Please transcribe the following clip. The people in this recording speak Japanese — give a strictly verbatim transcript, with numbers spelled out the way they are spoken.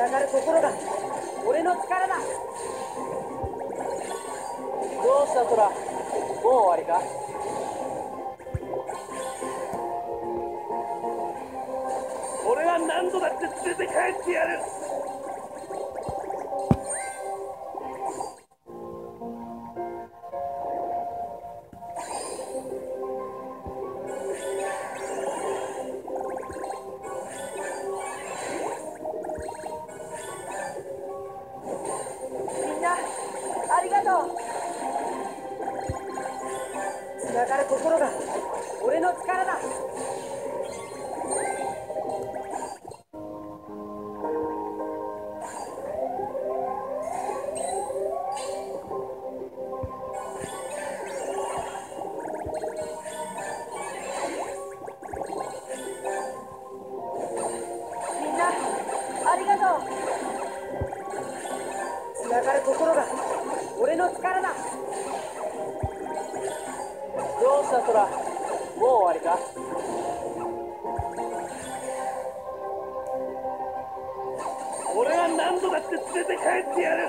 上がる心が俺の力だ。どうしたトラ、もう終わりか？俺は何度だって連れて帰ってやる。俺は何度だって連れて帰ってやる。